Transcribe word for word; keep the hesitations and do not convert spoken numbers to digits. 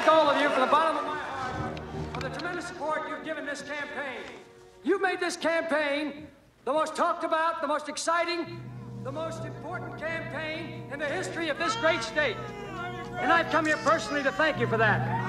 thank all of you from the bottom of my heart for the tremendous support you've given this campaign. You've made this campaign the most talked about, the most exciting, the most important campaign in the history of this great state. And I've come here personally to thank you for that.